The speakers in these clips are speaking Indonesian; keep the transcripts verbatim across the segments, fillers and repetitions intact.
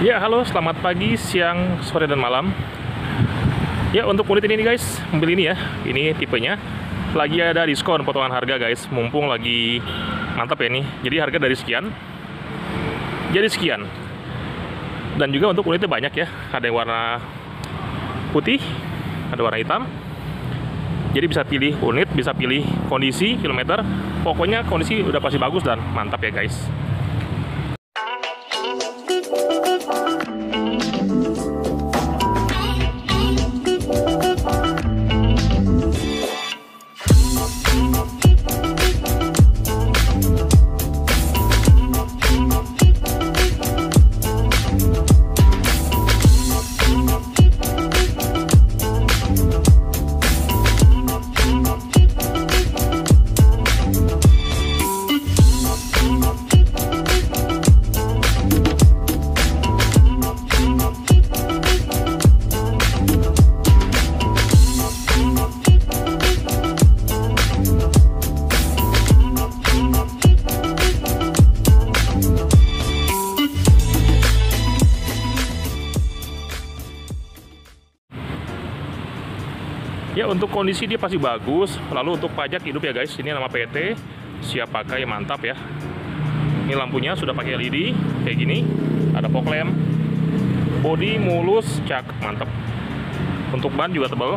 Ya, halo, selamat pagi, siang, sore, dan malam. Ya, untuk unit ini guys, mobil ini ya, ini tipenya lagi ada diskon potongan harga guys, mumpung lagi mantap ya nih. Jadi harga dari sekian jadi sekian. Dan juga untuk unitnya banyak ya, ada yang warna putih, ada warna hitam. Jadi bisa pilih unit, bisa pilih kondisi, kilometer. Pokoknya kondisi udah pasti bagus dan mantap ya guys. Ya, untuk kondisi dia pasti bagus. Lalu untuk pajak hidup ya guys, ini nama P T, siap pakai, mantap ya. Ini lampunya sudah pakai L E D kayak gini, ada fog lamp. Bodi mulus, cakep, mantap. Untuk ban juga tebal.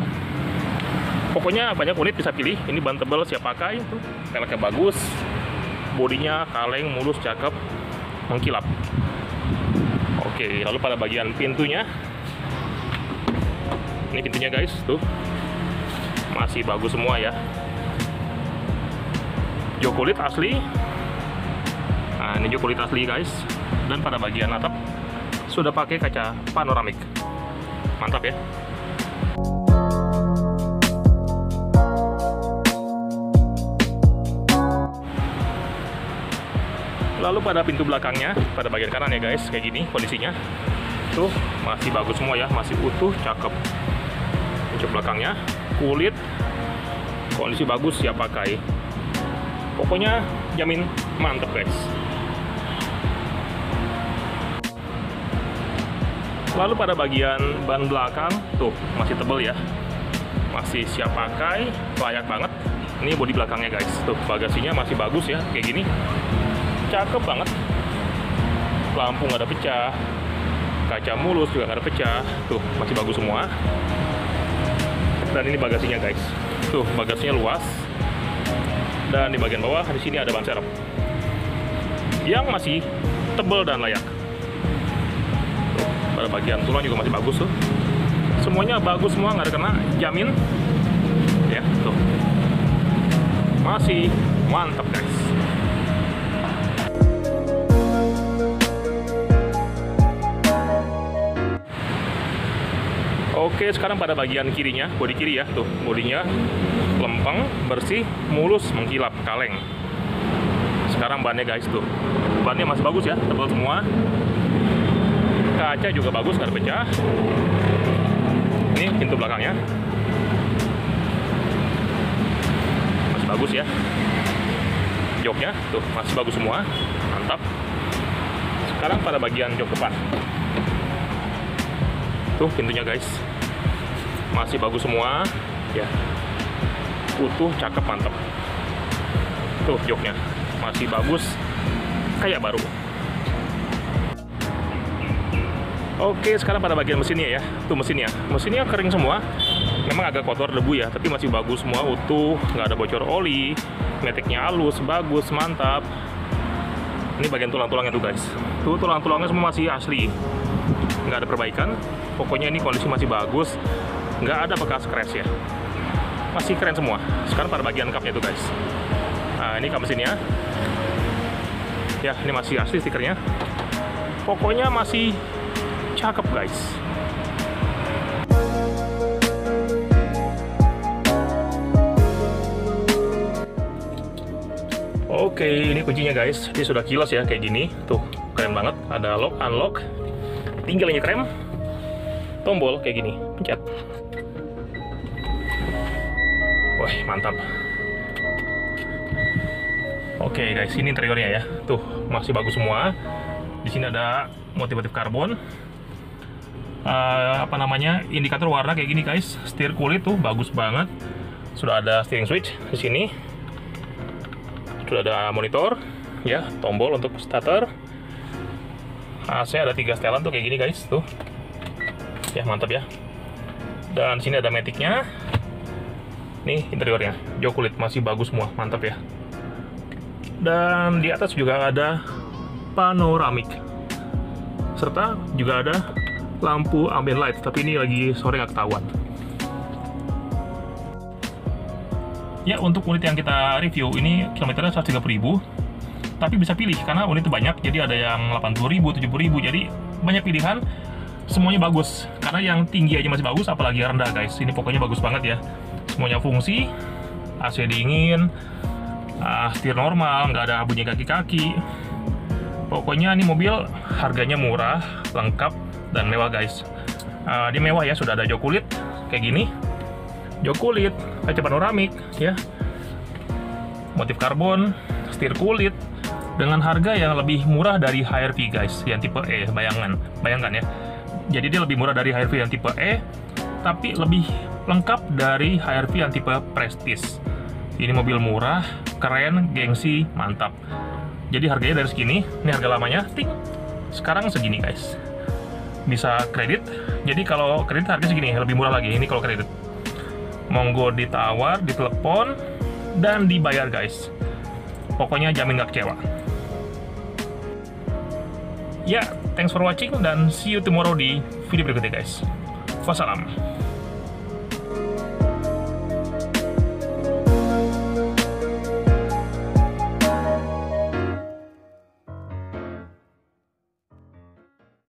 Pokoknya banyak unit bisa pilih. Ini ban tebal, siap pakai, peleknya bagus. Bodinya kaleng, mulus, cakep, mengkilap. Oke, lalu pada bagian pintunya. Ini pintunya guys, tuh. Masih bagus semua ya, jok kulit asli. Nah, ini jok kulit asli guys. Dan pada bagian atap sudah pakai kaca panoramik, mantap ya. Lalu pada pintu belakangnya, pada bagian kanan ya guys, kayak gini kondisinya. Tuh, masih bagus semua ya, masih utuh, cakep. Pintu belakangnya kulit, kondisi bagus, siap pakai. Pokoknya jamin mantep guys. Lalu pada bagian ban belakang, tuh masih tebal ya, masih siap pakai, layak banget. Ini bodi belakangnya guys, tuh bagasinya masih bagus ya, kayak gini, cakep banget. Lampu nggak ada pecah, kaca mulus juga nggak ada pecah, tuh masih bagus semua. Dan ini bagasinya guys, tuh bagasinya luas. Dan di bagian bawah di sini ada ban serep yang masih tebal dan layak. Tuh, pada bagian tulang juga masih bagus tuh, semuanya bagus semua, nggak ada kena, jamin ya. Tuh masih mantap guys. Oke, sekarang pada bagian kirinya, bodi kiri ya, tuh bodinya lempeng, bersih, mulus, mengkilap, kaleng. Sekarang bannya guys, tuh bannya masih bagus ya, tebal semua. Kaca juga bagus, nggak pecah. Ini pintu belakangnya masih bagus ya. Joknya tuh masih bagus semua, mantap. Sekarang pada bagian jok depan. Tuh pintunya guys, masih bagus semua ya, utuh, cakep, mantap. Tuh joknya masih bagus, kayak baru. Oke, sekarang pada bagian mesinnya ya, tuh mesinnya mesinnya kering semua, memang agak kotor debu ya, tapi masih bagus semua, utuh, nggak ada bocor oli, metiknya halus, bagus, mantap. Ini bagian tulang-tulangnya tuh guys, tuh tulang-tulangnya semua masih asli, nggak ada perbaikan. Pokoknya ini kondisi masih bagus, nggak ada bekas crash ya, masih keren semua. Sekarang pada bagian cupnya tuh guys, nah ini cup mesinnya ya, ini masih asli stikernya, pokoknya masih cakep guys. Oke, ini kuncinya guys, ini sudah kilas ya, kayak gini, tuh keren banget, ada lock unlock, tinggal nyet rem, tombol kayak gini, pencet. Wah, mantap. Oke guys, ini interiornya ya, tuh masih bagus semua, Di sini ada motif-motif karbon. Uh, apa namanya? Indikator warna kayak gini, guys. Setir kulit tuh bagus banget. Sudah ada steering switch di sini. Sudah ada monitor, ya, tombol untuk starter. A C ada tiga setelan tuh kayak gini, guys, tuh. Ya, mantap ya. Dan sini ada matic-nya. Nih interiornya, jok kulit masih bagus semua, mantap ya. Dan di atas juga ada panoramik. Serta juga ada lampu ambient light, tapi ini lagi sore nggak ketahuan. Ya, untuk unit yang kita review ini kilometernya seratus tiga puluh ribu, tapi bisa pilih karena unit itu banyak, jadi ada yang delapan puluh ribu, tujuh puluh ribu, jadi banyak pilihan, semuanya bagus. Karena yang tinggi aja masih bagus, apalagi yang rendah, guys. Ini pokoknya bagus banget ya. Semuanya fungsi, A C dingin, uh, setir normal, nggak ada bunyi kaki-kaki. Pokoknya ini mobil harganya murah, lengkap, dan mewah, guys. Uh, dia mewah ya, sudah ada jok kulit kayak gini. Jok kulit, kaca panoramik, ya, motif karbon, setir kulit, dengan harga yang lebih murah dari H R V, guys, yang tipe E, bayangan, bayangkan ya. Jadi dia lebih murah dari H R V yang tipe E, tapi lebih lengkap dari H R V yang tipe Prestige. Ini mobil murah, keren, gengsi, mantap. Jadi harganya dari segini, ini harga lamanya, ting, sekarang segini, guys. Bisa kredit, jadi kalau kredit harga segini, lebih murah lagi, ini kalau kredit. Monggo ditawar, ditelepon, dan dibayar, guys. Pokoknya jamin gak kecewa. Ya, thanks for watching, dan see you tomorrow di video berikutnya, guys. Wassalam.